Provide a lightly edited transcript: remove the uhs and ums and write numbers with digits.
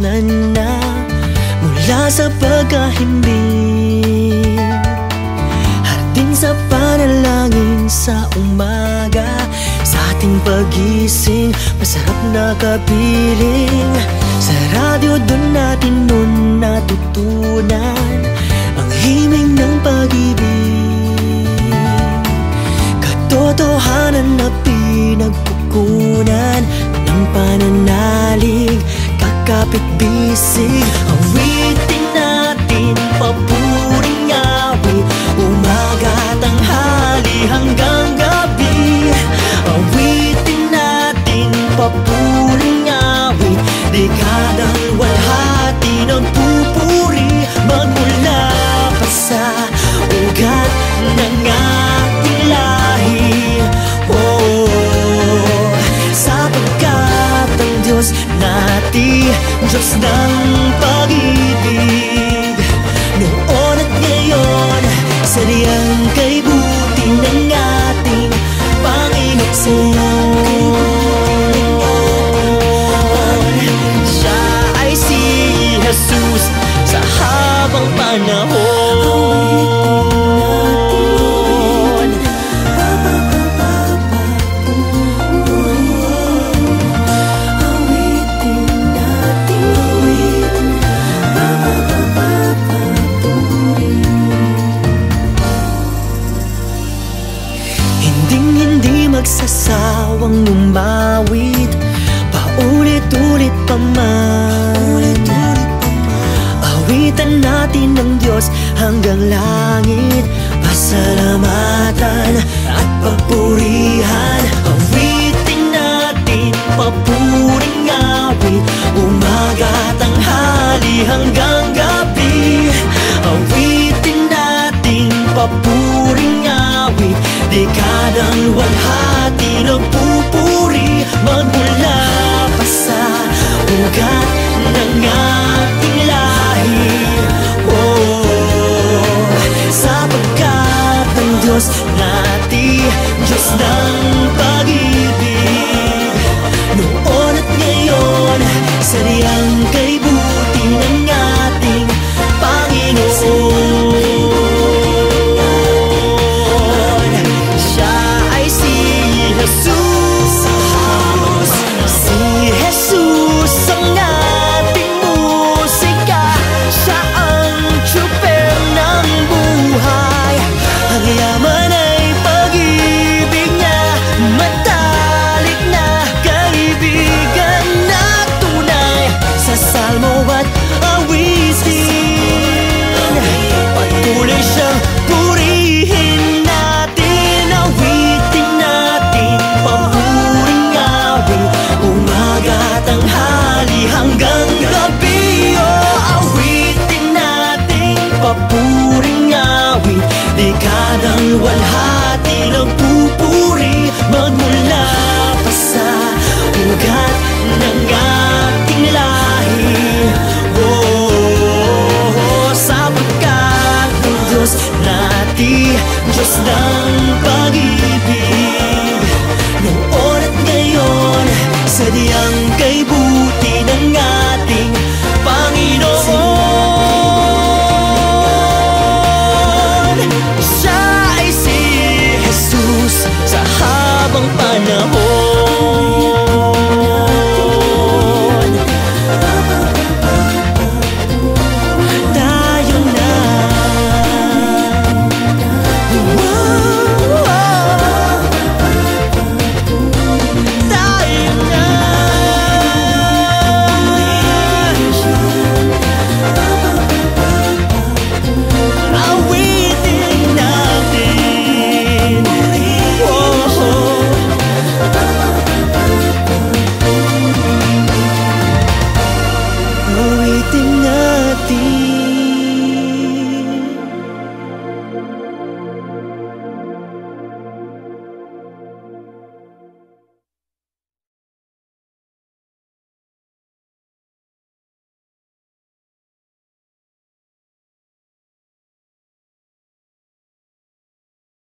Ligtas na na mula sa pagkahimbing. Harding sa panalangin sa umaga, sa ating pagising masarap na kapiling. Sa radyo doon natin noon natutunan ang himig ng pag-ibig, katotohanan na pinagkukunan ng pananalig, kakapit bisig. Awitin natin, paboring awit, umaga, tanghali, hanggang gabi. Awitin natin, paboring awit, dekadang walhati ng pupuri, magmula pa sa ugat ng ating lahi. Diyos ng pag-ibig, noon at ngayon, sariyang kaybuti ng ating Panginoon. Siya ay si Jesus sa habang panahon. Magsasawang lumawit, paulit-ulit pa man. Awitan natin ng Diyos hanggang langit, pasalamatan at papurihan. Awitin natin, papuring awit, umaga, tanghali, hanggang gabi. Awitin natin, papuring awit, dekadang walhati ng pupuri, magmula pa sa ugat ng ating lahi. Oh, sapagkat ang Diyos natin, Diyos ng